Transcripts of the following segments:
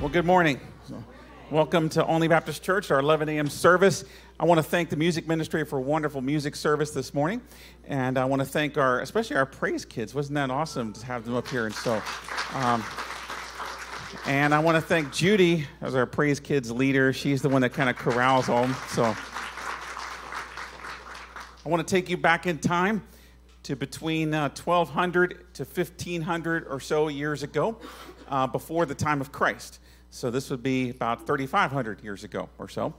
Well, good morning. Welcome to Olney Baptist Church, our 11 a.m. service. I want to thank the music ministry for a wonderful music service this morning. And I want to thank especially our praise kids. Wasn't that awesome to have them up here? And so, and I want to thank Judy as our praise kids leader. She's the one that kind of corrals all them. So I want to take you back in time to between 1200 to 1500 or so years ago, before the time of Christ. So this would be about 3,500 years ago or so,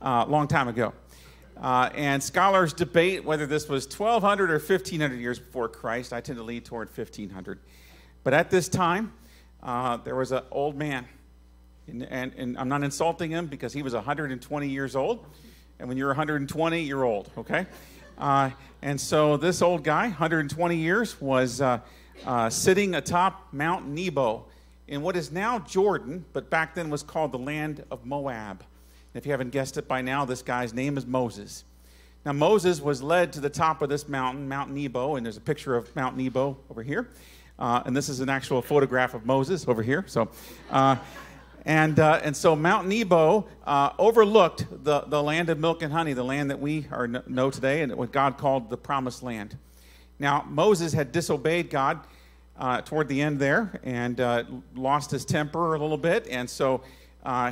a long time ago. And scholars debate whether this was 1,200 or 1,500 years before Christ. I tend to lean toward 1,500. But at this time, there was an old man. And I'm not insulting him because he was 120 years old. And when you're 120, you're old, okay? And so this old guy, 120 years, was sitting atop Mount Nebo, in what is now Jordan, but back then was called the land of Moab. And if you haven't guessed it by now, this guy's name is Moses. Now, Moses was led to the top of this mountain, Mount Nebo, and there's a picture of Mount Nebo over here. And this is an actual photograph of Moses over here. So, and so Mount Nebo overlooked the land of milk and honey, the land that we know today and what God called the Promised Land. Now, Moses had disobeyed God toward the end there and lost his temper a little bit. And so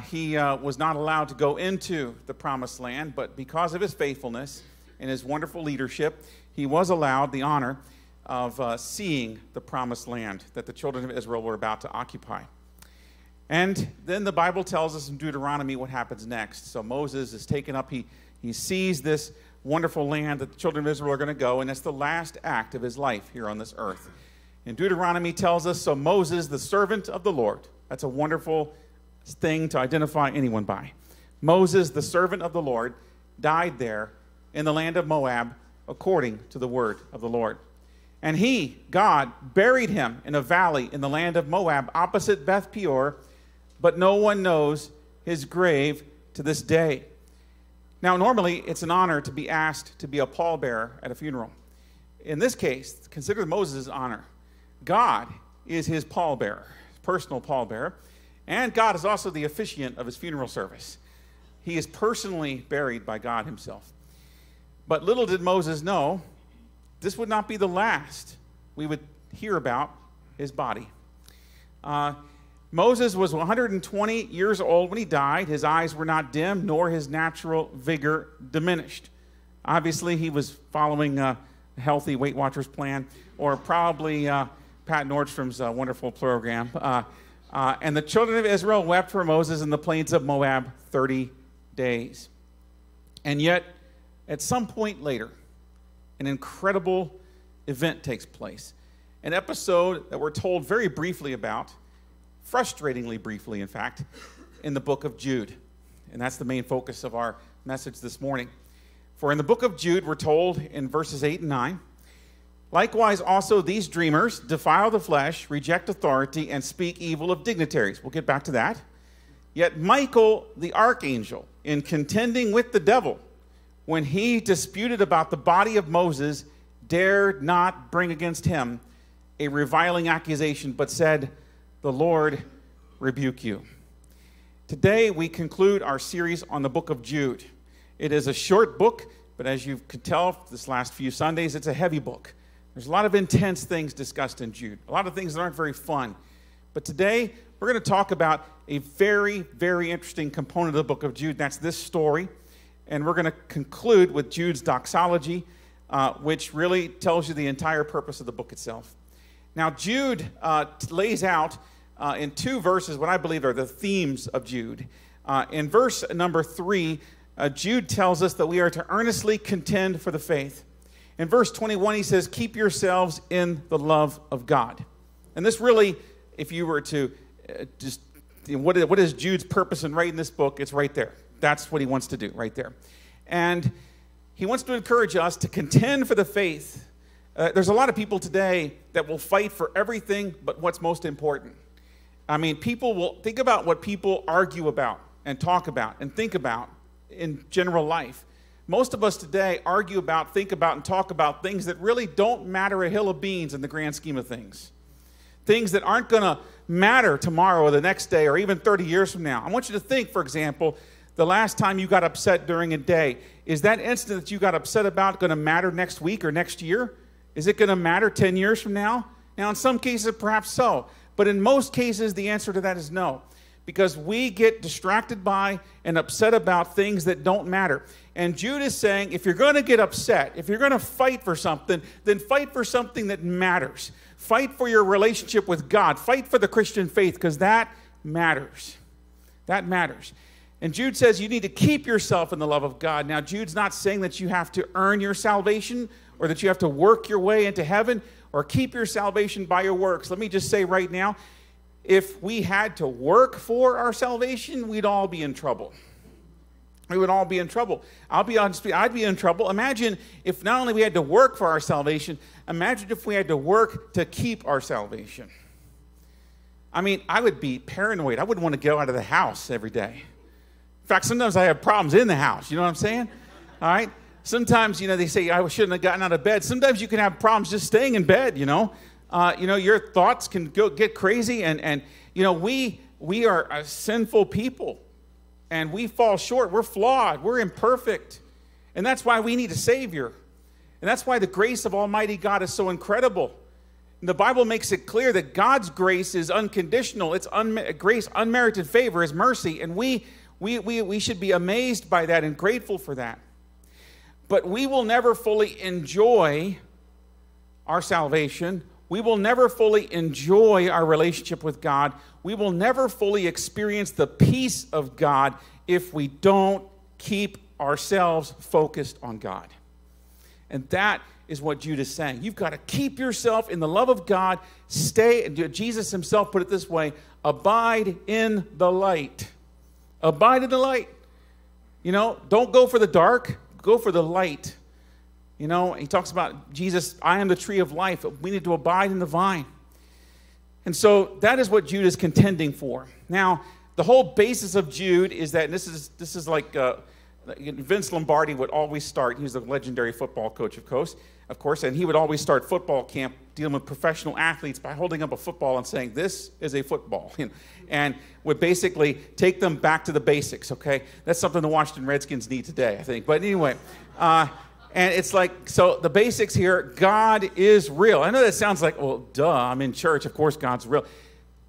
he was not allowed to go into the Promised Land, but because of his faithfulness and his wonderful leadership, he was allowed the honor of seeing the Promised Land that the children of Israel were about to occupy. And then the Bible tells us in Deuteronomy what happens next. So Moses is taken up. He sees this wonderful land that the children of Israel are going to go, and it's the last act of his life here on this earth. And Deuteronomy tells us, so Moses, the servant of the Lord. That's a wonderful thing to identify anyone by. Moses, the servant of the Lord, died there in the land of Moab, according to the word of the Lord. And he, God, buried him in a valley in the land of Moab, opposite Beth Peor, but no one knows his grave to this day. Now, normally, it's an honor to be asked to be a pallbearer at a funeral. In this case, consider Moses' honor. God is his pallbearer, his personal pallbearer, and God is also the officiant of his funeral service. He is personally buried by God himself. But little did Moses know, this would not be the last we would hear about his body. Moses was 120 years old when he died. His eyes were not dim, nor his natural vigor diminished. Obviously, he was following a healthy Weight Watchers plan, or probably Pat Nordstrom's wonderful program. And the children of Israel wept for Moses in the plains of Moab 30 days. And yet, at some point later, an incredible event takes place. An episode that we're told very briefly about, frustratingly briefly, in fact, in the book of Jude. And that's the main focus of our message this morning. For in the book of Jude, we're told in verses 8 and 9, likewise, also these dreamers defile the flesh, reject authority, and speak evil of dignitaries. We'll get back to that. Yet Michael, the archangel, in contending with the devil, when he disputed about the body of Moses, dared not bring against him a reviling accusation, but said, "The Lord rebuke you." Today, we conclude our series on the book of Jude. It is a short book, but as you could tell this last few Sundays, it's a heavy book. There's a lot of intense things discussed in Jude, a lot of things that aren't very fun. But today, we're going to talk about a very, very interesting component of the book of Jude. That's this story. And we're going to conclude with Jude's doxology, which really tells you the entire purpose of the book itself. Now, Jude lays out in two verses what I believe are the themes of Jude. In verse number 3, Jude tells us that we are to earnestly contend for the faith. In verse 21, he says, keep yourselves in the love of God. And this really, if you were to what is Jude's purpose and right in this book? It's right there. That's what he wants to do right there. And he wants to encourage us to contend for the faith. There's a lot of people today that will fight for everything but what's most important. I mean, people will think about what people argue about and talk about and think about in general life. Most of us today argue about, think about, and talk about things that really don't matter a hill of beans in the grand scheme of things. Things that aren't going to matter tomorrow or the next day or even 30 years from now. I want you to think, for example, the last time you got upset during a day. Is that incident that you got upset about going to matter next week or next year? Is it going to matter 10 years from now? Now, in some cases, perhaps so. But in most cases, the answer to that is no. Because we get distracted by and upset about things that don't matter. And Jude is saying, if you're going to get upset, if you're going to fight for something, then fight for something that matters. Fight for your relationship with God. Fight for the Christian faith, because that matters. That matters. And Jude says you need to keep yourself in the love of God. Now, Jude's not saying that you have to earn your salvation or that you have to work your way into heaven or keep your salvation by your works. Let me just say right now, if we had to work for our salvation, we'd all be in trouble. We would all be in trouble. I'd be in trouble. Imagine if not only we had to work for our salvation, imagine if we had to work to keep our salvation. I mean, I would be paranoid. I wouldn't want to go out of the house every day. In fact, sometimes I have problems in the house. You know what I'm saying? All right? Sometimes, you know, they say, I shouldn't have gotten out of bed. Sometimes you can have problems just staying in bed, you know. Your thoughts can get crazy. And you know, we are a sinful people. And we fall short. We're flawed. We're imperfect. And that's why we need a Savior. And that's why the grace of Almighty God is so incredible. And the Bible makes it clear that God's grace is unconditional. It's grace, unmerited favor, is mercy. And we should be amazed by that and grateful for that. But we will never fully enjoy our salvation. We will never fully enjoy our relationship with God. We will never fully experience the peace of God if we don't keep ourselves focused on God. And that is what Jude is saying. You've got to keep yourself in the love of God. Stay, Jesus himself put it this way, abide in the light. Abide in the light. You know, don't go for the dark, go for the light. You know, he talks about Jesus, I am the tree of life. We need to abide in the vine. And so that is what Jude is contending for. Now, the whole basis of Jude is that, and this is like Vince Lombardi would always start. He was a legendary football coach, of course, and he would always start football camp dealing with professional athletes by holding up a football and saying, this is a football, and would basically take them back to the basics, okay? That's something the Washington Redskins need today, I think. But anyway, and it's like, so the basics here, God is real. I know that sounds like, well, duh, I'm in church. Of course, God's real.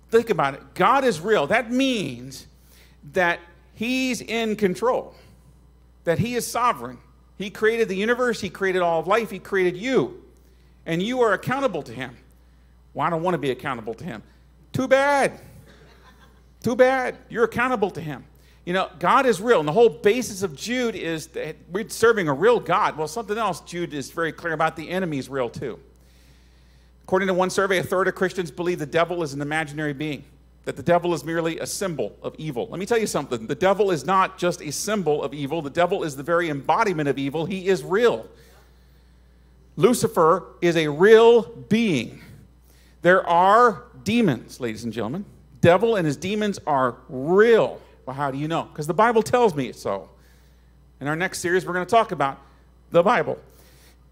Think about it. God is real. That means that he's in control, that he is sovereign. He created the universe. He created all of life. He created you. And you are accountable to him. Well, I don't want to be accountable to him. Too bad. Too bad. You're accountable to him. You know, God is real, and the whole basis of Jude is that we're serving a real God. Well, something else Jude is very clear about, the enemy is real too. According to one survey, a third of Christians believe the devil is an imaginary being, that the devil is merely a symbol of evil. Let me tell you something. The devil is not just a symbol of evil. The devil is the very embodiment of evil. He is real. Lucifer is a real being. There are demons, ladies and gentlemen. Devil and his demons are real. Well, how do you know? Because the Bible tells me so. In our next series, we're going to talk about the Bible.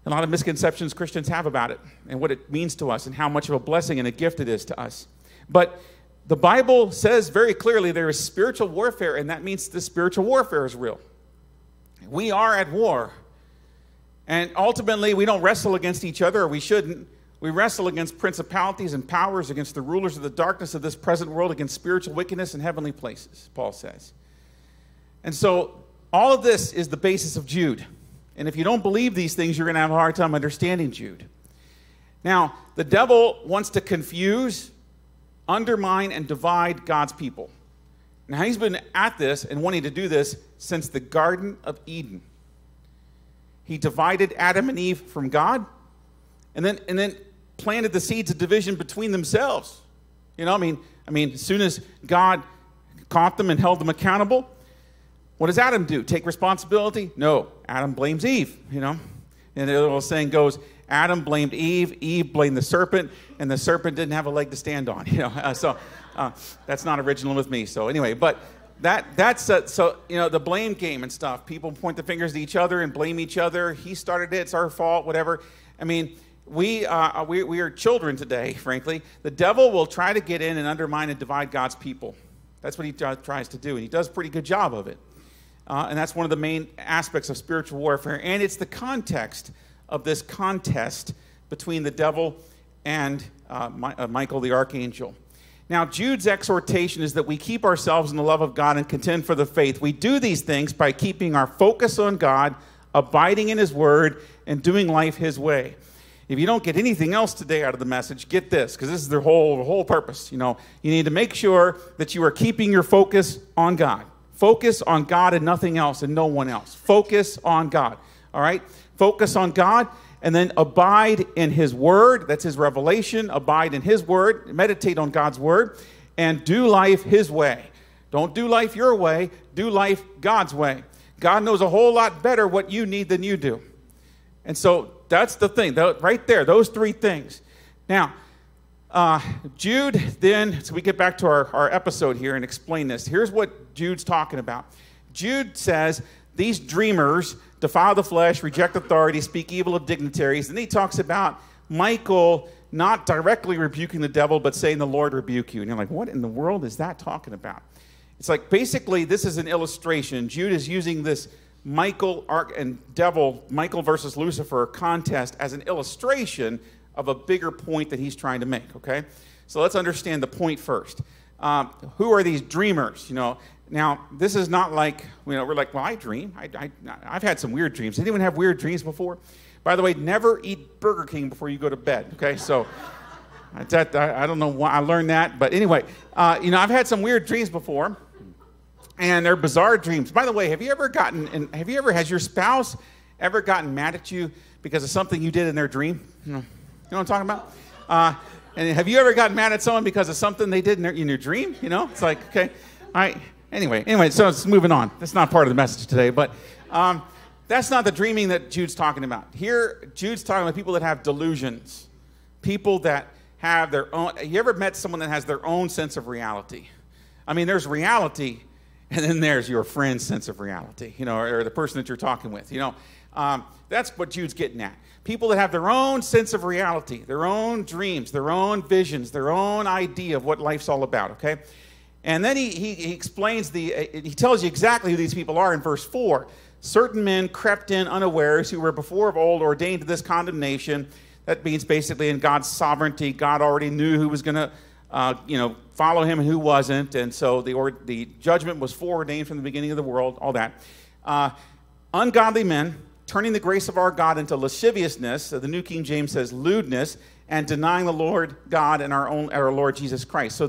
A lot of misconceptions Christians have about it and what it means to us and how much of a blessing and a gift it is to us. But the Bible says very clearly there is spiritual warfare, and that means the spiritual warfare is real. We are at war. And ultimately, we don't wrestle against each other, or we shouldn't. We wrestle against principalities and powers, against the rulers of the darkness of this present world, against spiritual wickedness in heavenly places, Paul says. And so all of this is the basis of Jude. And if you don't believe these things, you're going to have a hard time understanding Jude. Now, the devil wants to confuse, undermine, and divide God's people. Now, he's been at this and wanting to do this since the Garden of Eden. He divided Adam and Eve from God, and then planted the seeds of division between themselves. You know, I mean, as soon as God caught them and held them accountable, what does Adam do? Take responsibility? No, Adam blames Eve, you know. And the little saying goes, Adam blamed Eve, Eve blamed the serpent, and the serpent didn't have a leg to stand on, you know. So that's not original with me. So anyway, but so, you know, the blame game and stuff. People point the fingers at each other and blame each other. He started it, it's our fault, whatever. I mean, We are children today, frankly. The devil will try to get in and undermine and divide God's people. That's what he tries to do, and he does a pretty good job of it. And that's one of the main aspects of spiritual warfare, and it's the context of this contest between the devil and Michael the archangel. Now, Jude's exhortation is that we keep ourselves in the love of God and contend for the faith. We do these things by keeping our focus on God, abiding in his word, and doing life his way. If you don't get anything else today out of the message, get this, because this is the whole purpose. You know, you need to make sure that you are keeping your focus on God. Focus on God and nothing else and no one else. Focus on God, all right? Focus on God and then abide in his word. That's his revelation. Abide in his word. Meditate on God's word and do life his way. Don't do life your way. Do life God's way. God knows a whole lot better what you need than you do. And so that's the thing, right there, those three things. Now, Jude then, so we get back to our episode here and explain this. Here's what Jude's talking about. Jude says, these dreamers defile the flesh, reject authority, speak evil of dignitaries. And he talks about Michael not directly rebuking the devil, but saying the Lord rebuke you. And you're like, what in the world is that talking about? It's like, basically, this is an illustration. Jude is using this Michael and devil, Michael versus Lucifer contest as an illustration of a bigger point that he's trying to make, okay? So let's understand the point first. Who are these dreamers, you know? Now, this is not like, you know, we're like, well, I dream. I've had some weird dreams. Did anyone have weird dreams before? By the way, never eat Burger King before you go to bed, okay? So I don't know why I learned that, but anyway, you know, I've had some weird dreams before. And they're bizarre dreams. By the way, has your spouse ever gotten mad at you because of something you did in their dream? You know what I'm talking about? And have you ever gotten mad at someone because of something they did in your dream? You know, it's like, okay, all right. Anyway, so it's moving on. That's not part of the message today, but that's not the dreaming that Jude's talking about. Here, Jude's talking about people that have delusions, people that have their own. You ever met someone that has their own sense of reality? I mean, there's reality. And then there's your friend's sense of reality, you know, or the person that you're talking with, you know. That's what Jude's getting at. People that have their own sense of reality, their own dreams, their own visions, their own idea of what life's all about, okay? And then he explains he tells you exactly who these people are in verse 4. Certain men crept in unawares who were before of old ordained to this condemnation. That means basically in God's sovereignty, God already knew who was going to, you know, follow him and who wasn't, and so the judgment was foreordained from the beginning of the world, all that. Ungodly men, turning the grace of our God into lasciviousness, so the New King James says lewdness, and denying the Lord God and our Lord Jesus Christ. So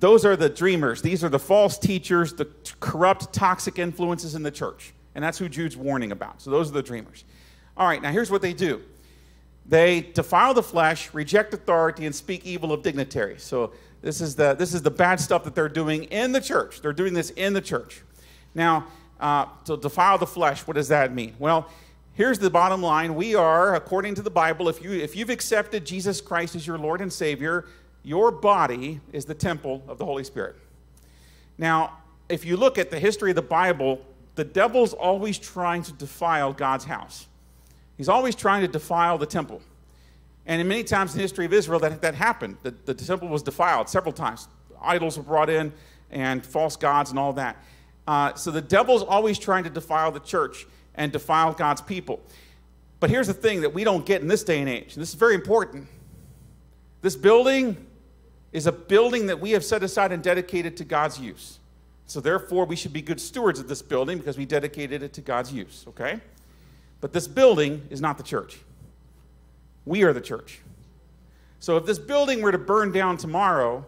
those are the dreamers. These are the false teachers, the corrupt, toxic influences in the church, and that's who Jude's warning about. So those are the dreamers. All right, now here's what they do. They defile the flesh, reject authority, and speak evil of dignitaries. So this is the bad stuff that they're doing in the church. They're doing this in the church. Now, to defile the flesh, what does that mean? Well, here's the bottom line. We are, according to the Bible, if you've accepted Jesus Christ as your Lord and Savior, your body is the temple of the Holy Spirit. Now, if you look at the history of the Bible, the devil's always trying to defile God's house. He's always trying to defile the temple. And in many times in the history of Israel, that happened. The temple was defiled several times. Idols were brought in and false gods and all that. So the devil's always trying to defile the church and defile God's people. But here's the thing that we don't get in this day and age. And this is very important. This building is a building that we have set aside and dedicated to God's use. So therefore, we should be good stewards of this building because we dedicated it to God's use, okay? But this building is not the church. We are the church. So if this building were to burn down tomorrow,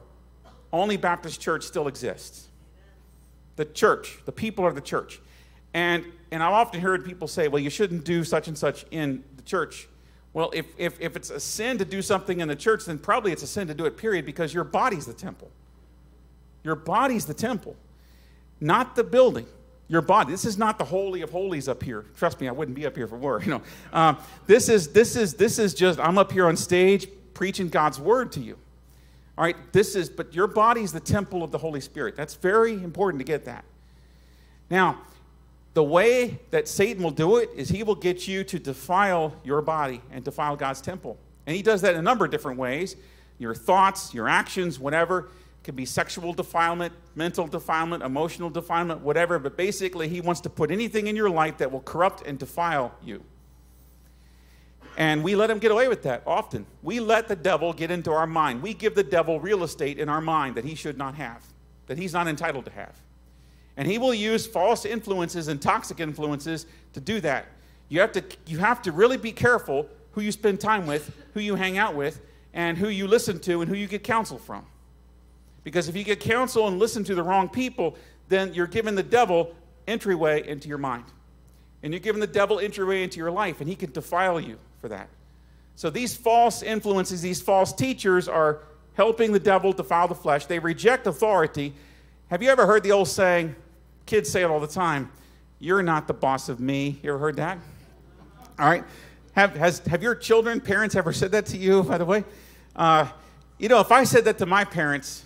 Olney Baptist Church still exists. The church, the people are the church. And I've often heard people say, well, you shouldn't do such and such in the church. Well, if it's a sin to do something in the church, then probably it's a sin to do it, period, because your body's the temple. Your body's the temple, not the building. Your body. This is not the holy of holies up here. Trust me, I wouldn't be up here if it were. You know, this is just I'm up here on stage preaching God's word to you. All right, but your body is the temple of the Holy Spirit. That's very important to get that. Now, the way that Satan will do it is he will get you to defile your body and defile God's temple. And he does that in a number of different ways. Your thoughts, your actions, whatever. It could be sexual defilement, mental defilement, emotional defilement, whatever. But basically, he wants to put anything in your life that will corrupt and defile you. And we let him get away with that often. We let the devil get into our mind. We give the devil real estate in our mind that he should not have, that he's not entitled to have. And he will use false influences and toxic influences to do that. You have to really be careful who you spend time with, who you hang out with, and who you listen to, and who you get counsel from. Because if you get counsel and listen to the wrong people, then you're giving the devil entryway into your mind. And you're giving the devil entryway into your life, and he can defile you for that. So these false influences, these false teachers are helping the devil defile the flesh. They reject authority. Have you ever heard the old saying, kids say it all the time, "You're not the boss of me." You ever heard that? All right. Have your children, parents ever said that to you, by the way? You know, if I said that to my parents,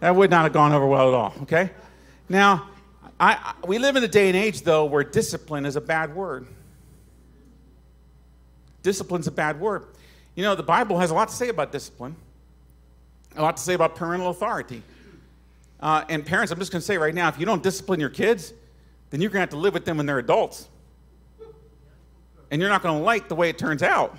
that would not have gone over well at all, okay? Now, we live in a day and age, though, where discipline is a bad word. Discipline's a bad word. You know, the Bible has a lot to say about discipline, a lot to say about parental authority. And parents, I'm just going to say right now, if you don't discipline your kids, then you're going to have to live with them when they're adults. And you're not going to like the way it turns out.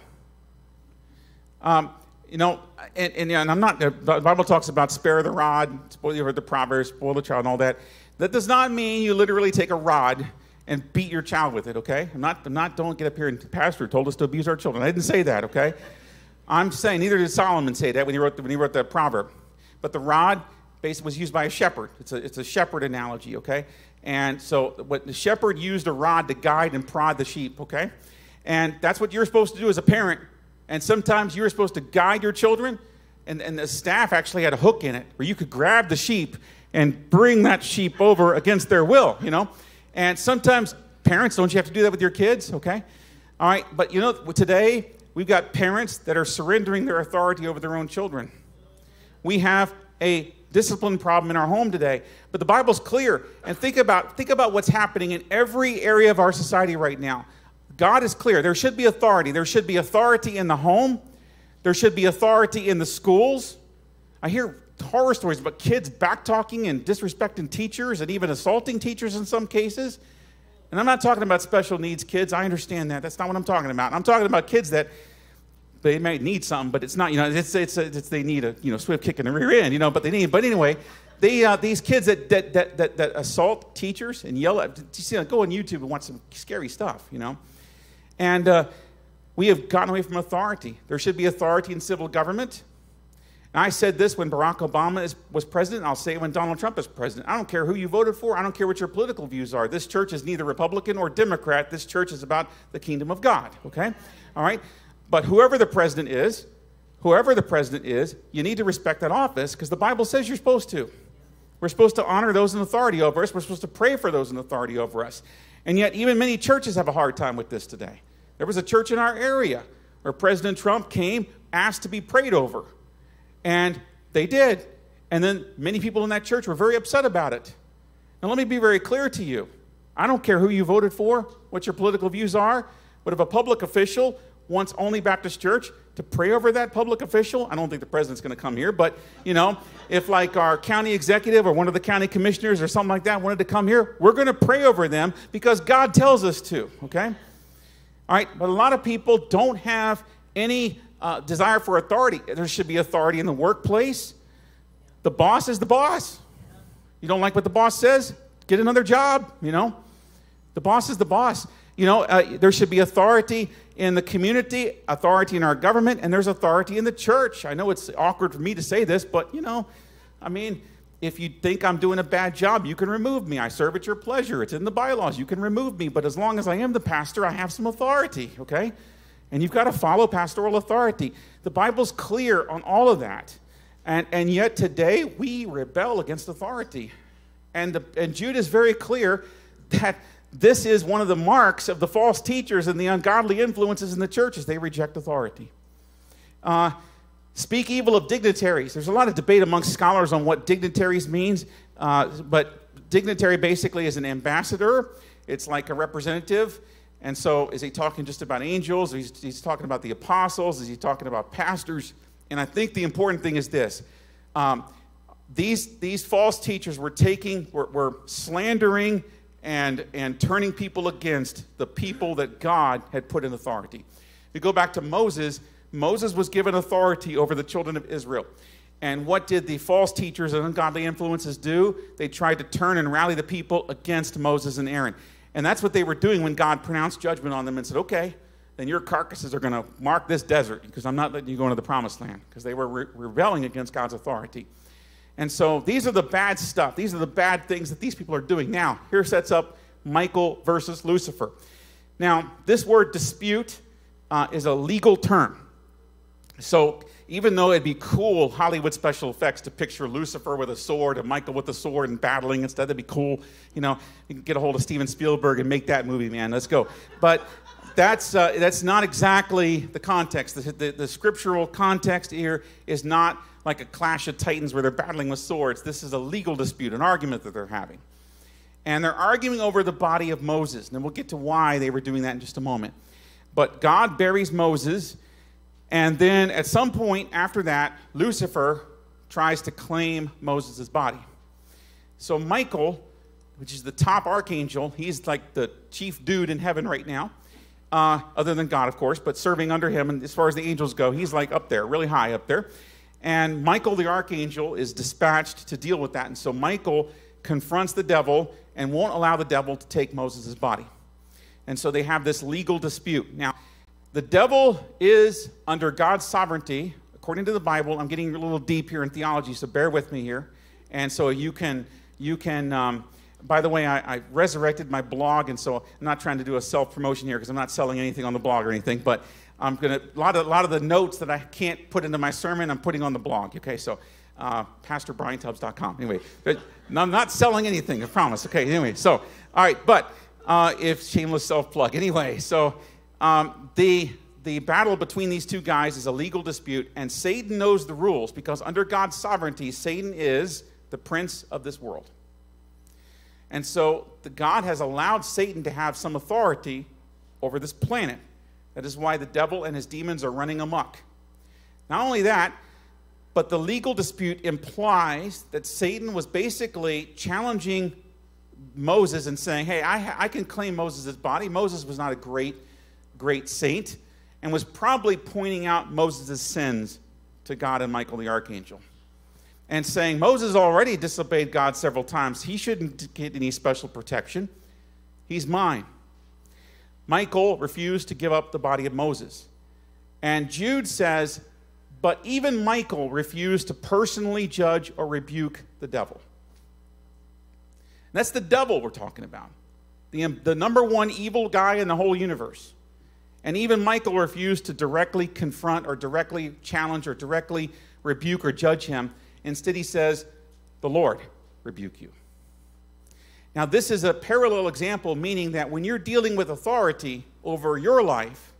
You know, and I'm not, the Bible talks about spare the rod, spoil, you heard the Proverbs, spoil the child and all that. That does not mean you literally take a rod and beat your child with it, okay? I'm not, don't get up here and pastor told us to abuse our children. I didn't say that, okay? I'm saying, neither did Solomon say that when he wrote that proverb. But the rod basically was used by a shepherd. It's a shepherd analogy, okay? And so what the shepherd used a rod to guide and prod the sheep, okay? And that's what you're supposed to do as a parent. And sometimes you're supposed to guide your children. And the staff actually had a hook in it where you could grab the sheep and bring that sheep over against their will, you know. And sometimes parents, don't you have to do that with your kids? Okay. All right. But, you know, today we've got parents that are surrendering their authority over their own children. We have a discipline problem in our home today. But the Bible's clear. And think about what's happening in every area of our society right now. God is clear. There should be authority. There should be authority in the home. There should be authority in the schools. I hear horror stories about kids backtalking and disrespecting teachers and even assaulting teachers in some cases. And I'm not talking about special needs kids. I understand that. That's not what I'm talking about. I'm talking about kids that they might need something, but it's not, you know, it's they need a, you know, swift kick in the rear end, you know, but anyway, these kids that assault teachers and yell at, you know, go on YouTube and watch some scary stuff, you know. And we have gotten away from authority. There should be authority in civil government. And I said this when Barack Obama was president. I'll say it when Donald Trump is president. I don't care who you voted for. I don't care what your political views are. This church is neither Republican or Democrat. This church is about the kingdom of God, okay? All right? But whoever the president is, you need to respect that office because the Bible says you're supposed to. We're supposed to honor those in authority over us. We're supposed to pray for those in authority over us. And yet, even many churches have a hard time with this today. There was a church in our area where President Trump came, asked to be prayed over. And they did. And then many people in that church were very upset about it. Now, let me be very clear to you. I don't care who you voted for, what your political views are, but if a public official wants Olney Baptist Church to pray over that public official, I don't think the president's going to come here, but, you know, if like our county executive or one of the county commissioners or something like that wanted to come here, we're going to pray over them because God tells us to, okay? All right, but a lot of people don't have any desire for authority. There should be authority in the workplace. The boss is the boss. You don't like what the boss says? Get another job, you know? The boss is the boss. You know, there should be authority in the community, authority in our government, and there's authority in the church. I know it's awkward for me to say this, but, you know, I mean, if you think I'm doing a bad job, you can remove me. I serve at your pleasure. It's in the bylaws. You can remove me, but as long as I am the pastor, I have some authority, okay? And you've got to follow pastoral authority. The Bible's clear on all of that, and yet today we rebel against authority. And Jude is very clear that this is one of the marks of the false teachers and the ungodly influences in the churches. They reject authority. Speak evil of dignitaries. There's a lot of debate amongst scholars on what dignitaries means, but dignitary basically is an ambassador. It's like a representative, And so is he talking just about angels? Or he's talking about the apostles? Is he talking about pastors? And I think the important thing is this. These false teachers were slandering and turning people against the people that God had put in authority. If you go back to Moses, Moses was given authority over the children of Israel. And what did the false teachers and ungodly influences do? They tried to turn and rally the people against Moses and Aaron. And that's what they were doing when God pronounced judgment on them and said, okay, then your carcasses are going to mark this desert because I'm not letting you go into the promised land, because they were rebelling against God's authority. And so these are the bad stuff. These are the bad things that these people are doing. Now, here sets up Michael versus Lucifer. Now, this word dispute is a legal term. So even though it'd be cool Hollywood special effects to picture Lucifer with a sword and Michael with a sword and battling instead, that'd be cool. You know, you can get a hold of Steven Spielberg and make that movie, man. Let's go. But that's not exactly the context. The scriptural context here is not like a clash of titans where they're battling with swords. This is a legal dispute, an argument that they're having. And they're arguing over the body of Moses. And we'll get to why they were doing that in just a moment. But God buries Moses. And then at some point after that, Lucifer tries to claim Moses' body. So Michael, which is the top archangel, he's like the chief dude in heaven right now. Other than God, of course, but serving under him. And as far as the angels go, he's like up there, really high up there. And Michael the archangel is dispatched to deal with that. And so Michael confronts the devil and won't allow the devil to take Moses' body. And so they have this legal dispute. Now, the devil is under God's sovereignty, according to the Bible. I'm getting a little deep here in theology, so bear with me here. And so you can by the way, I resurrected my blog, and so I'm not trying to do a self-promotion here because I'm not selling anything on the blog or anything, but I'm going to, a lot of the notes that I can't put into my sermon, I'm putting on the blog, okay? So, PastorBrianTubbs.com. Anyway, I'm not selling anything, I promise. Okay, anyway, so, all right, but if shameless self-plug. Anyway, so the battle between these two guys is a legal dispute, and Satan knows the rules because under God's sovereignty, Satan is the prince of this world. And so God has allowed Satan to have some authority over this planet. That is why the devil and his demons are running amok. Not only that, but the legal dispute implies that Satan was basically challenging Moses and saying, hey, I can claim Moses' body. Moses was not a great saint and was probably pointing out Moses' sins to God and Michael the archangel. And saying, Moses already disobeyed God several times. He shouldn't get any special protection. He's mine. Michael refused to give up the body of Moses. And Jude says, but even Michael refused to personally judge or rebuke the devil. And that's the devil we're talking about. The number one evil guy in the whole universe. And even Michael refused to directly confront or directly challenge or directly rebuke or judge him. Instead, he says, the Lord rebuke you. Now, this is a parallel example, meaning that when you're dealing with authority over your life,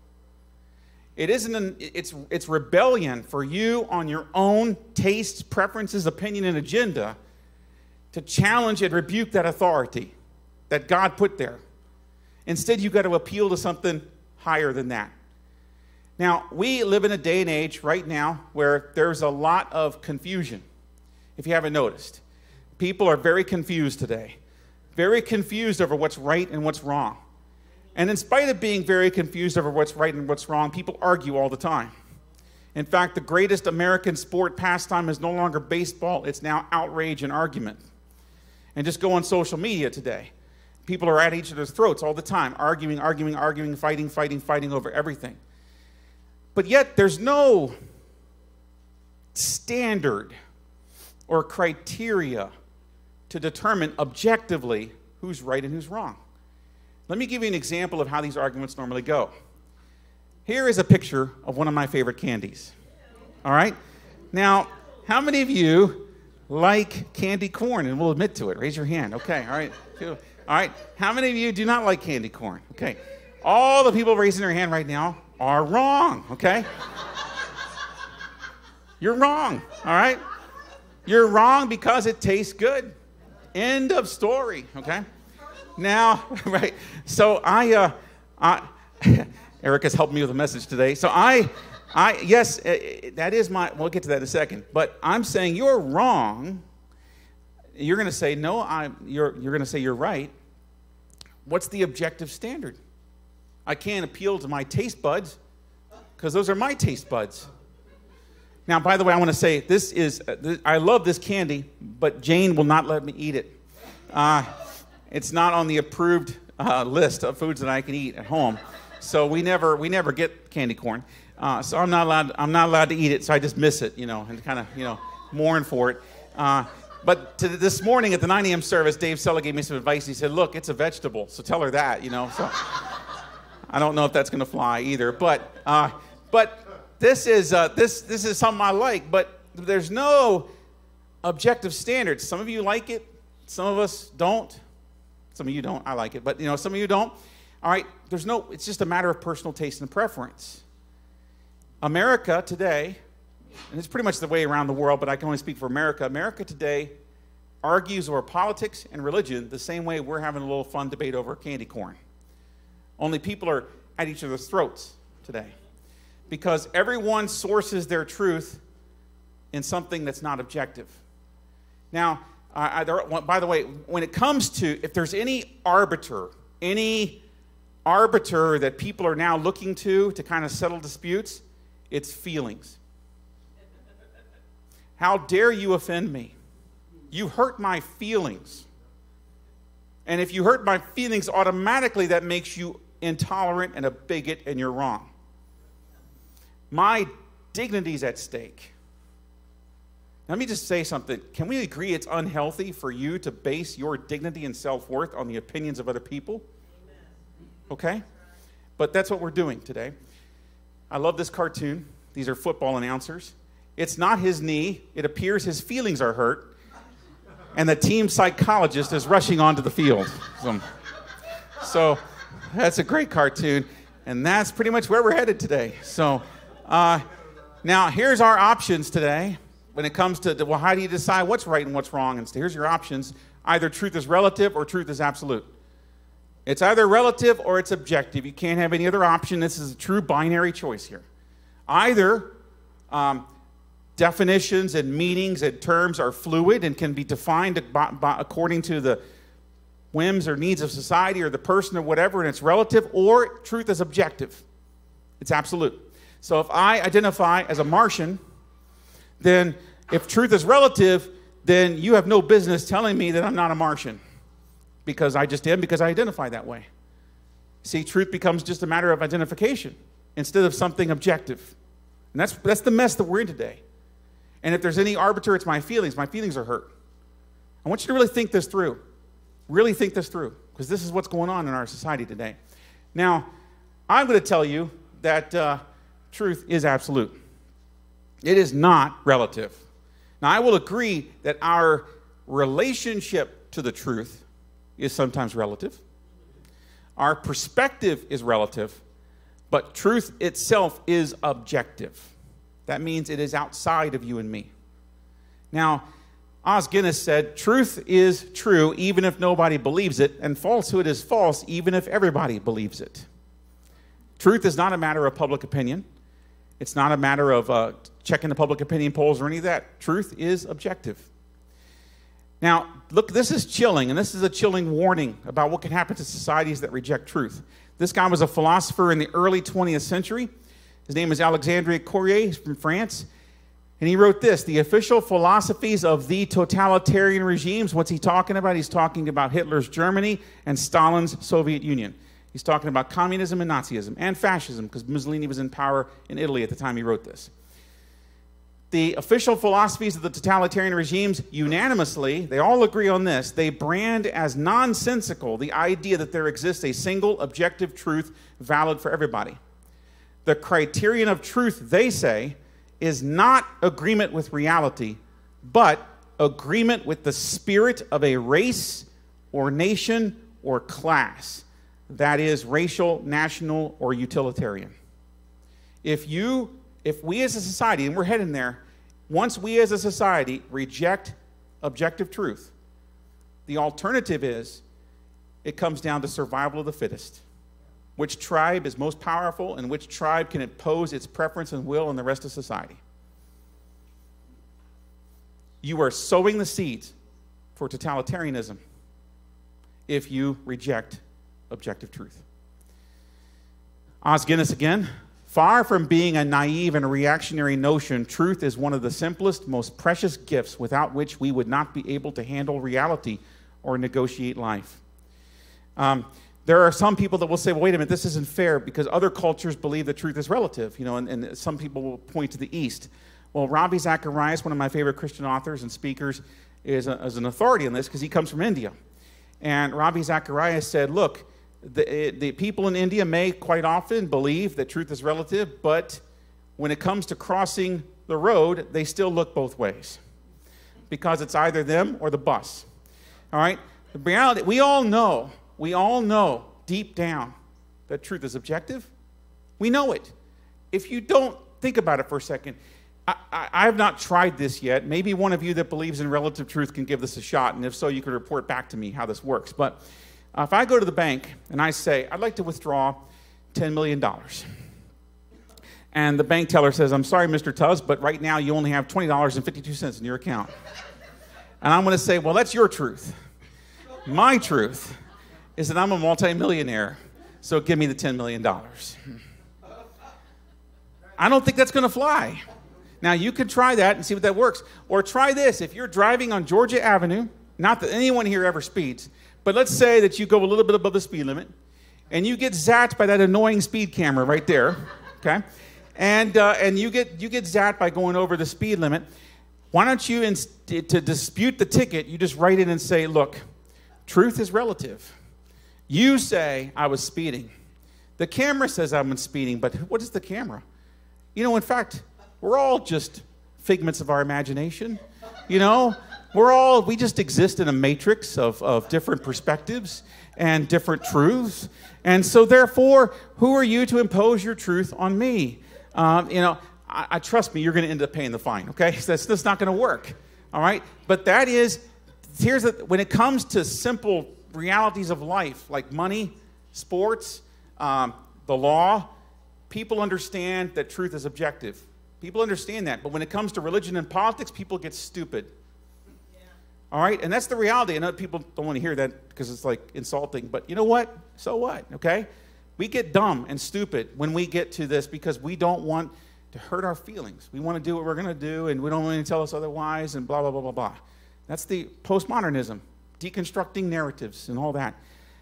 it isn't it's rebellion for you on your own tastes, preferences, opinion, and agenda to challenge and rebuke that authority that God put there. Instead, you've got to appeal to something higher than that. Now, we live in a day and age right now where there's a lot of confusion, if you haven't noticed. People are very confused today, very confused over what's right and what's wrong. And in spite of being very confused over what's right and what's wrong, people argue all the time. In fact, the greatest American sport pastime is no longer baseball. It's now outrage and argument. And just go on social media today. People are at each other's throats all the time, arguing, arguing, arguing, fighting, fighting, fighting over everything. But yet there's no standard or criteria to determine objectively who's right and who's wrong. Let me give you an example of how these arguments normally go. Here is a picture of one of my favorite candies. All right? Now, how many of you like candy corn? And we'll admit to it. Raise your hand. Okay, all right. All right. How many of you do not like candy corn? Okay. All the people raising their hand right now are wrong, okay? You're wrong, all right? You're wrong because it tastes good. End of story, okay? Now, right, so I, uh, Erica's helped me with a message today. So I yes, that is my, we'll get to that in a second. But I'm saying you're wrong. You're going to say, no, you're going to say you're right. What's the objective standard? I can't appeal to my taste buds because those are my taste buds. Now, by the way, I want to say this is, I love this candy, but Jane will not let me eat it. It's not on the approved list of foods that I can eat at home. So we never get candy corn. So I'm not allowed to eat it. So I just miss it, you know, and kind of, you know, mourn for it. But this morning at the 9 a.m. service, Dave Sella gave me some advice. He said, look, it's a vegetable, so tell her that, you know. So I don't know if that's going to fly either. But this is something I like, but there's no objective standards. Some of you like it. Some of us don't. Some of you don't. I like it. But, you know, some of you don't. All right. There's no, it's just a matter of personal taste and preference. America today, and it's pretty much the way around the world, but I can only speak for America. America today argues over politics and religion the same way we're having a little fun debate over candy corn. Only people are at each other's throats today because everyone sources their truth in something that's not objective. Now, by the way, when it comes to, if there's any arbiter that people are now looking to kind of settle disputes, it's feelings. How dare you offend me? You hurt my feelings. And if you hurt my feelings, automatically that makes you intolerant and a bigot, and you're wrong. My dignity's at stake. Let me just say something. Can we agree it's unhealthy for you to base your dignity and self-worth on the opinions of other people? Okay? But that's what we're doing today. I love this cartoon. These are football announcers. It's not his knee. It appears his feelings are hurt, and the team psychologist is rushing onto the field. So that's a great cartoon, and that's pretty much where we're headed today. So now here's our options today when it comes to, well, how do you decide what's right and what's wrong? And so here's your options. Either truth is relative or truth is absolute. It's either relative or it's objective. You can't have any other option. This is a true binary choice here. Either definitions and meanings and terms are fluid and can be defined according to the whims or needs of society or the person or whatever, and it's relative, or truth is objective. It's absolute. So if I identify as a Martian, then if truth is relative, then you have no business telling me that I'm not a Martian, because I just am, because I identify that way. See, truth becomes just a matter of identification instead of something objective. And that's the mess that we're in today. And if there's any arbiter, it's my feelings. My feelings are hurt. I want you to really think this through. Really think this through, because this is what's going on in our society today. Now, I'm going to tell you that truth is absolute. It is not relative. Now, I will agree that our relationship to the truth is sometimes relative. Our perspective is relative, but truth itself is objective. That means it is outside of you and me. Now, Os Guinness said, truth is true even if nobody believes it, and falsehood is false even if everybody believes it. Truth is not a matter of public opinion. It's not a matter of checking the public opinion polls or any of that. Truth is objective. Now, look, this is chilling, and this is a chilling warning about what can happen to societies that reject truth. This guy was a philosopher in the early 20th century. His name is Alexandre Koyré. He's from France. And he wrote this, the official philosophies of the totalitarian regimes. What's he talking about? He's talking about Hitler's Germany and Stalin's Soviet Union. He's talking about communism and Nazism and fascism, because Mussolini was in power in Italy at the time he wrote this. The official philosophies of the totalitarian regimes unanimously, they all agree on this, they brand as nonsensical the idea that there exists a single objective truth valid for everybody. The criterion of truth, they say, is not agreement with reality, but agreement with the spirit of a race or nation or class. That is racial, national, or utilitarian. If we as a society, and we're heading there, once we as a society reject objective truth, the alternative is it comes down to survival of the fittest. Which tribe is most powerful, and which tribe can impose its preference and will on the rest of society? You are sowing the seeds for totalitarianism if you reject objective truth. Os Guinness again. Far from being a naive and reactionary notion, truth is one of the simplest, most precious gifts without which we would not be able to handle reality or negotiate life. There are some people that will say, well, wait a minute, this isn't fair because other cultures believe that truth is relative, you know, and some people will point to the East. Well, Ravi Zacharias, one of my favorite Christian authors and speakers, is an authority on this because he comes from India. And Ravi Zacharias said, look, the people in India may quite often believe that truth is relative, but when it comes to crossing the road, they still look both ways because it's either them or the bus. All right? The reality, we all know deep down that truth is objective. We know it. If you don't think about it for a second, I have not tried this yet. Maybe one of you that believes in relative truth can give this a shot, and if so, you can report back to me how this works. But if I go to the bank and I say, I'd like to withdraw $10 million, and the bank teller says, I'm sorry, Mr. Tubbs, but right now you only have $20.52 in your account. And I'm going to say, well, that's your truth. My truth is that I'm a multimillionaire, so give me the $10 million. I don't think that's going to fly. Now, you could try that and see what that works. Or try this. If you're driving on Georgia Avenue, not that anyone here ever speeds, but let's say that you go a little bit above the speed limit, and you get zapped by that annoying speed camera right there, okay? And you get zapped by going over the speed limit. Why don't you, to dispute the ticket, you just write in and say, look, truth is relative. You say I was speeding. The camera says I've been speeding, but what is the camera? You know, in fact, we're all just figments of our imagination, you know? We just exist in a matrix of different perspectives and different truths. And so therefore, who are you to impose your truth on me? You know, I trust me, you're going to end up paying the fine, okay? That's not going to work, all right? But that is, when it comes to simple realities of life, like money, sports, the law, people understand that truth is objective. People understand that, but when it comes to religion and politics, people get stupid. Yeah. All right? And that's the reality. I know people don't want to hear that because it's like insulting, but you know what? So what? Okay? We get dumb and stupid when we get to this because we don't want to hurt our feelings. We want to do what we're going to do, and we don't want to tell us otherwise, and blah, blah, blah, blah, blah. That's the postmodernism, deconstructing narratives and all that.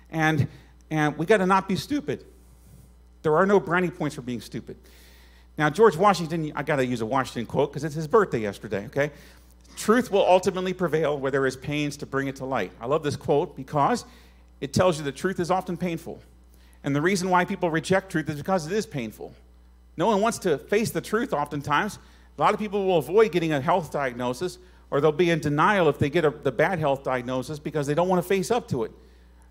And we got to not be stupid. There are no brownie points for being stupid. Now, George Washington, I got to use a Washington quote because it's his birthday yesterday, okay? Truth will ultimately prevail where there is pains to bring it to light. I love this quote because it tells you that truth is often painful. And the reason why people reject truth is because it is painful. No one wants to face the truth oftentimes. A lot of people will avoid getting a health diagnosis, or they'll be in denial if they get the bad health diagnosis because they don't want to face up to it.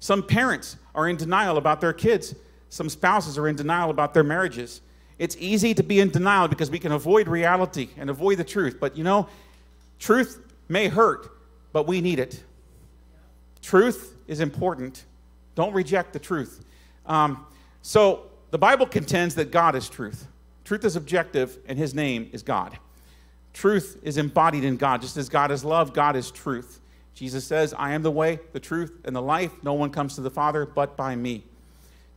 Some parents are in denial about their kids. Some spouses are in denial about their marriages. It's easy to be in denial because we can avoid reality and avoid the truth. But you know, truth may hurt, but we need it. Truth is important. Don't reject the truth. So the Bible contends that God is truth. Truth is objective, and his name is God. Truth is embodied in God. Just as God is love, God is truth. Jesus says, I am the way, the truth, and the life. No one comes to the Father but by me.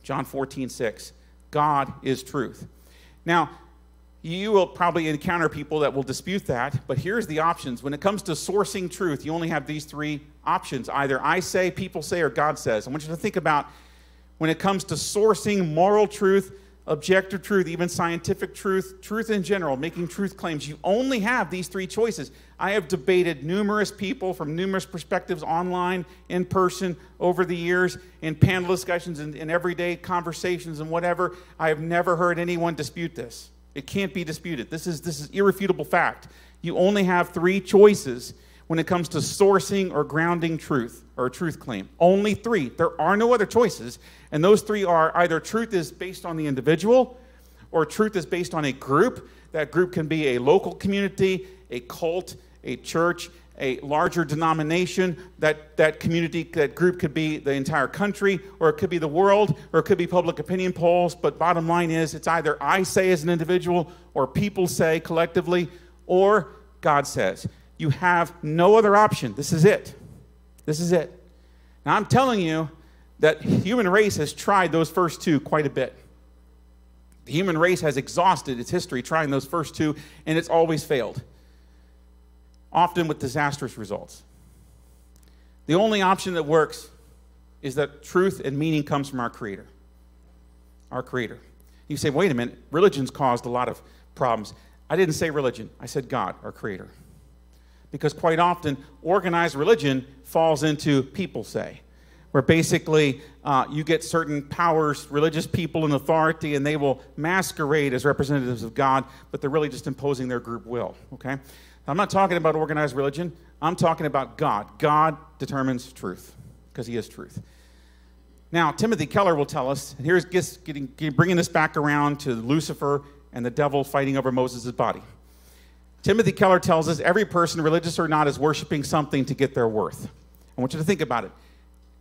John 14:6. God is truth. Now, you will probably encounter people that will dispute that, but here's the options. When it comes to sourcing truth, you only have these three options. Either I say, people say, or God says. I want you to think about when it comes to sourcing moral truth, objective truth, even scientific truth, truth in general, making truth claims. You only have these three choices. I have debated numerous people from numerous perspectives online, in person, over the years, in panel discussions, in everyday conversations and whatever. I have never heard anyone dispute this. It can't be disputed. This is irrefutable fact. You only have three choices when it comes to sourcing or grounding truth or a truth claim. Only three. There are no other choices. And those three are either truth is based on the individual, or truth is based on a group. That group can be a local community, a cult, a church, a larger denomination. That community, that group could be the entire country, or it could be the world, or it could be public opinion polls. But bottom line is, it's either I say as an individual, or people say collectively, or God says. You have no other option. This is it. This is it. Now, I'm telling you that human race has tried those first two quite a bit. The human race has exhausted its history trying those first two, and it's always failed, often with disastrous results. The only option that works is that truth and meaning comes from our Creator. Our Creator. You say, wait a minute, religion's caused a lot of problems. I didn't say religion. I said God, our Creator. Because quite often, organized religion falls into people say, where basically you get certain powers, religious people in authority, and they will masquerade as representatives of God, but they're really just imposing their group will, okay? I'm not talking about organized religion. I'm talking about God. God determines truth, because he is truth. Now, Timothy Keller will tell us, and here's bringing this back around to Lucifer and the devil fighting over Moses' body. Timothy Keller tells us every person, religious or not, is worshiping something to get their worth. I want you to think about it.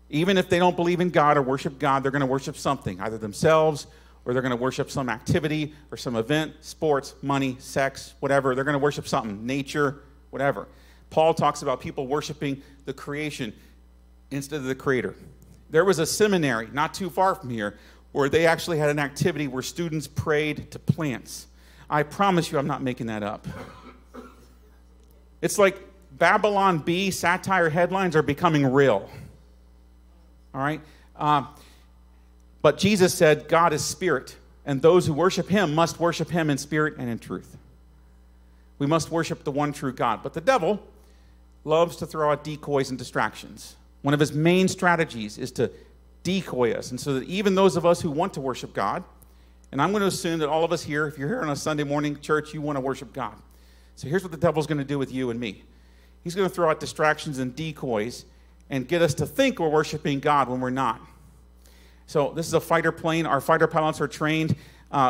Even if they don't believe in God or worship God, they're going to worship something, either themselves, or they're going to worship some activity or some event, sports, money, sex, whatever. They're going to worship something, nature, whatever. Paul talks about people worshiping the creation instead of the Creator. There was a seminary not too far from here where they actually had an activity where students prayed to plants. I promise you I'm not making that up. It's like Babylon Bee satire headlines are becoming real. All right? But Jesus said, God is spirit, and those who worship him must worship him in spirit and in truth. We must worship the one true God. But the devil loves to throw out decoys and distractions. One of his main strategies is to decoy us, and so that even those of us who want to worship God, and I'm going to assume that all of us here, if you're here on a Sunday morning church, you want to worship God. So here's what the devil's going to do with you and me. He's going to throw out distractions and decoys and get us to think we're worshiping God when we're not. So this is a fighter plane. Our fighter pilots are trained.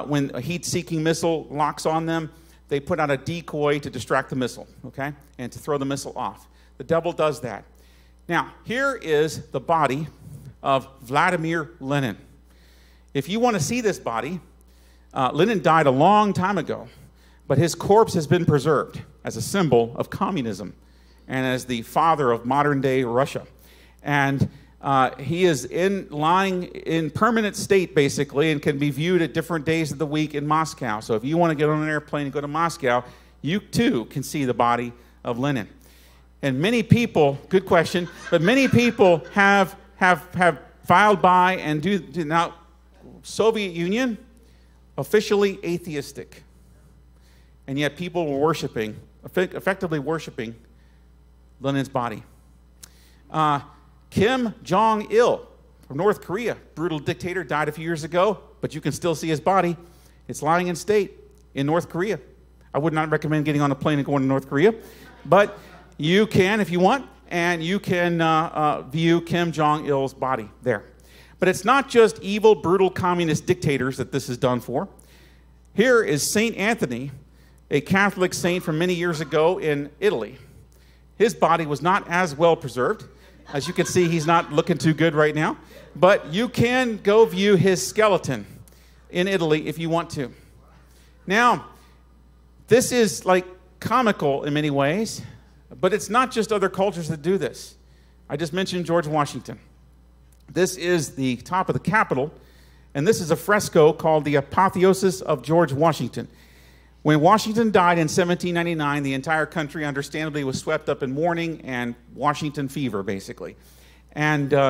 When a heat-seeking missile locks on them, they put out a decoy to distract the missile, okay, and to throw the missile off. The devil does that. Now, here is the body of Vladimir Lenin. If you want to see this body, Lenin died a long time ago, but his corpse has been preserved as a symbol of communism and as the father of modern-day Russia. And he is lying in permanent state, basically, and can be viewed at different days of the week in Moscow. So if you want to get on an airplane and go to Moscow, you too can see the body of Lenin. And many people, good question, but many people have filed by and do now. Soviet Union, officially atheistic. And yet people were worshiping, effectively worshiping Lenin's body. Kim Jong-il from North Korea, brutal dictator, died a few years ago, but you can still see his body. It's lying in state in North Korea. I would not recommend getting on a plane and going to North Korea, but you can if you want, and you can view Kim Jong-il's body there. But it's not just evil, brutal communist dictators that this is done for. Here is Saint Anthony, a Catholic saint from many years ago in Italy. His body was not as well preserved. As you can see, he's not looking too good right now. But you can go view his skeleton in Italy if you want to. Now, this is like comical in many ways, but it's not just other cultures that do this. I just mentioned George Washington. This is the top of the Capitol, and this is a fresco called the Apotheosis of George Washington. When Washington died in 1799, the entire country, understandably, was swept up in mourning and Washington fever, basically. And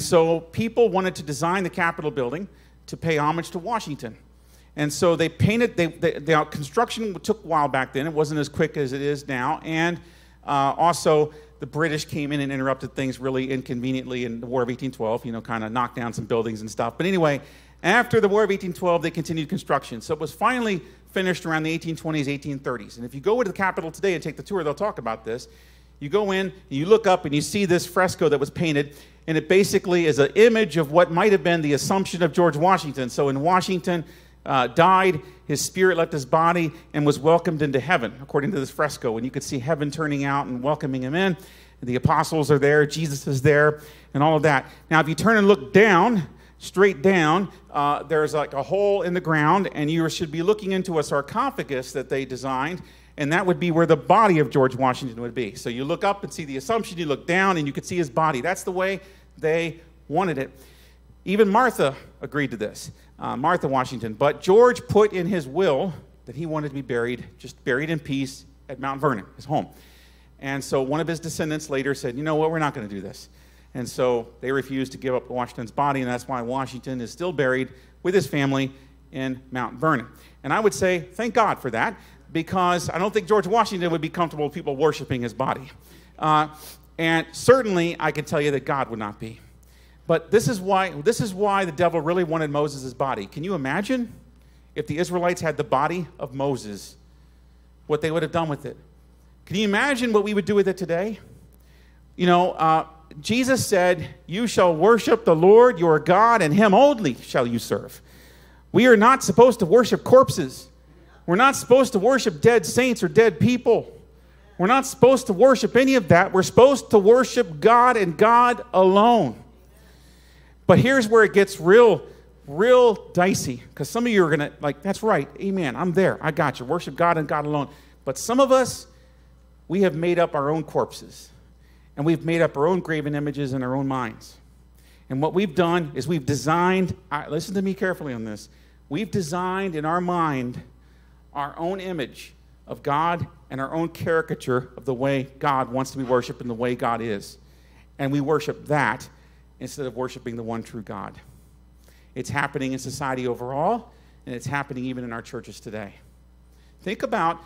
so people wanted to design the Capitol building to pay homage to Washington. And so they painted, the construction took a while back then. It wasn't as quick as it is now. And also, the British came in and interrupted things really inconveniently in the War of 1812, you know, kind of knocked down some buildings and stuff. But anyway, after the War of 1812, they continued construction. So it was finally finished around the 1820s, 1830s. And if you go to the Capitol today and take the tour, they'll talk about this. You go in, and you look up, and you see this fresco that was painted, and it basically is an image of what might have been the Assumption of George Washington. So in Washington, died, his spirit left his body and was welcomed into heaven, according to this fresco. And you could see heaven turning out and welcoming him in. And the apostles are there, Jesus is there, and all of that. Now, if you turn and look down, straight down, there's like a hole in the ground, and you should be looking into a sarcophagus that they designed, and that would be where the body of George Washington would be. So you look up and see the Assumption, you look down, and you could see his body. That's the way they wanted it. Even Martha agreed to this, Martha Washington. But George put in his will that he wanted to be buried, just buried in peace at Mount Vernon, his home. And so one of his descendants later said, you know what, we're not going to do this. And so they refused to give up Washington's body, and that's why Washington is still buried with his family in Mount Vernon. And I would say, thank God for that, because I don't think George Washington would be comfortable with people worshiping his body. And certainly I can tell you that God would not be. But this is why the devil really wanted Moses' body. Can you imagine if the Israelites had the body of Moses, what they would have done with it? Can you imagine what we would do with it today? You know, Jesus said, you shall worship the Lord your God, and him only shall you serve. We are not supposed to worship corpses. We're not supposed to worship dead saints or dead people. We're not supposed to worship any of that. We're supposed to worship God and God alone. But here's where it gets real dicey, because some of you are going to, like, that's right, amen, I'm there, I got you, worship God and God alone. But some of us, we have made up our own corpses. And we've made up our own graven images in our own minds. And what we've done is we've designed, listen to me carefully on this, we've designed in our mind our own image of God and our own caricature of the way God wants to be worshiped and the way God is. And we worship that instead of worshiping the one true God. It's happening in society overall, and it's happening even in our churches today. Think about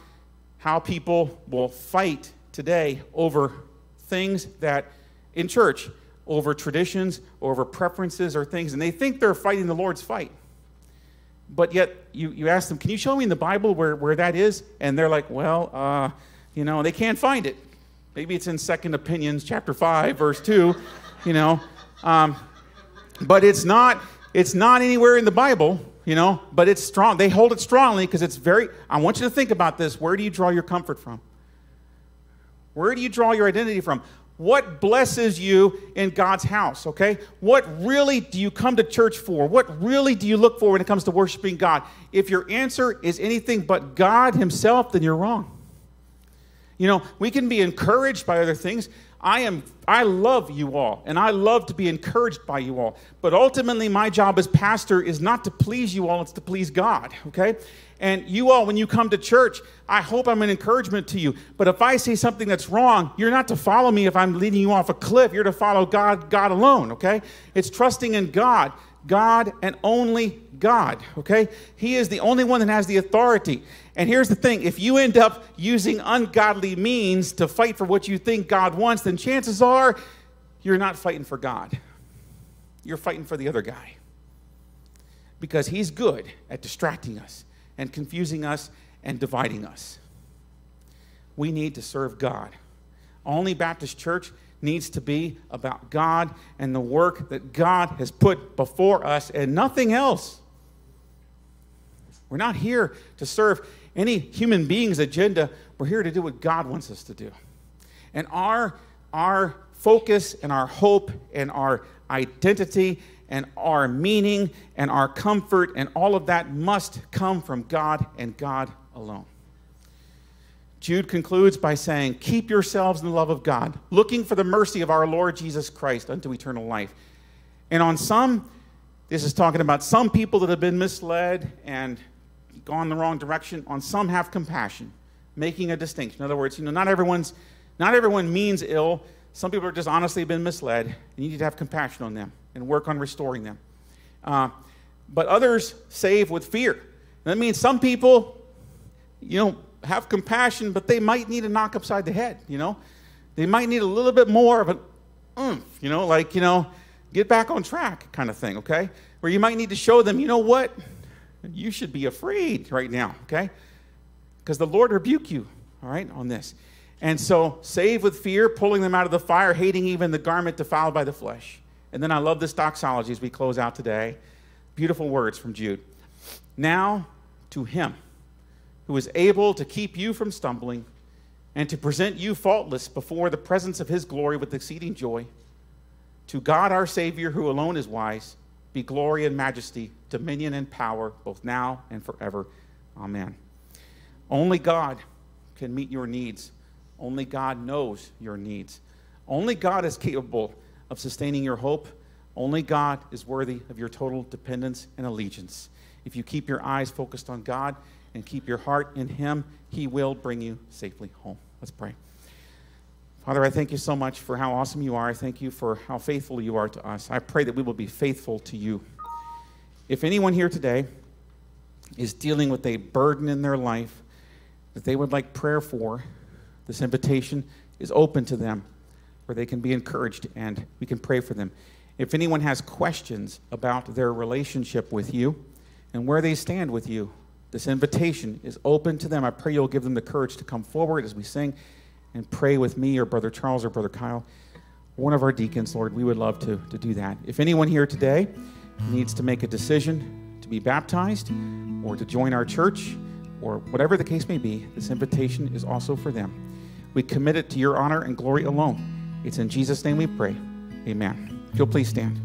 how people will fight today over things that in church, over traditions, over preferences or things, and they think they're fighting the Lord's fight. But yet you ask them, can you show me in the Bible where that is? And they're like, well, you know, they can't find it. Maybe it's in 2 Opinions, chapter 5, verse 2, you know. But it's not anywhere in the Bible, you know, but it's strong. They hold it strongly because it's very, I want you to think about this. Where do you draw your comfort from? Where do you draw your identity from? What blesses you in God's house, okay? What really do you come to church for? What really do you look for when it comes to worshiping God? If your answer is anything but God himself, then you're wrong. You know, we can be encouraged by other things. I love you all, and I love to be encouraged by you all. But ultimately, my job as pastor is not to please you all, it's to please God, okay? And you all, when you come to church, I hope I'm an encouragement to you. But if I say something that's wrong, you're not to follow me if I'm leading you off a cliff. You're to follow God, God alone, okay? It's trusting in God. God and only God, okay? He is the only one that has the authority. And here's the thing. If you end up using ungodly means to fight for what you think God wants, then chances are you're not fighting for God. You're fighting for the other guy. Because he's good at distracting us and confusing us and dividing us. We need to serve God. Olney Baptist Church needs to be about God and the work that God has put before us and nothing else. We're not here to serve any human being's agenda. We're here to do what God wants us to do. And our focus and our hope and our identity and our meaning and our comfort and all of that must come from God and God alone. Jude concludes by saying, keep yourselves in the love of God, looking for the mercy of our Lord Jesus Christ unto eternal life. And on some, this is talking about some people that have been misled and gone the wrong direction. On some, have compassion, making a distinction. In other words, you know, not everyone means ill. Some people are just honestly been misled, and you need to have compassion on them and work on restoring them. But others save with fear. And that means some people, you know, have compassion, but they might need a knock upside the head, you know? They might need a little bit more of an oomph, you know, like, you know, get back on track kind of thing, okay? Where you might need to show them, you know what? You should be afraid right now, okay? Because the Lord rebuke you, all right, on this. And so, save with fear, pulling them out of the fire, hating even the garment defiled by the flesh. And then I love this doxology as we close out today. Beautiful words from Jude. Now to him who is able to keep you from stumbling and to present you faultless before the presence of his glory with exceeding joy, to God our Savior, who alone is wise, be glory and majesty, dominion and power, both now and forever. Amen. Only God can meet your needs. Only God knows your needs. Only God is capable of sustaining your hope. Only God is worthy of your total dependence and allegiance. If you keep your eyes focused on God and keep your heart in him, he will bring you safely home. Let's pray. Father, I thank you so much for how awesome you are. I thank you for how faithful you are to us. I pray that we will be faithful to you. If anyone here today is dealing with a burden in their life that they would like prayer for, this invitation is open to them, where they can be encouraged and we can pray for them. If anyone has questions about their relationship with you and where they stand with you, this invitation is open to them. I pray you'll give them the courage to come forward as we sing. And pray with me or Brother Charles or Brother Kyle, one of our deacons, Lord. We would love to do that. If anyone here today needs to make a decision to be baptized or to join our church or whatever the case may be, this invitation is also for them. We commit it to your honor and glory alone. It's in Jesus' name we pray. Amen. If you'll please stand.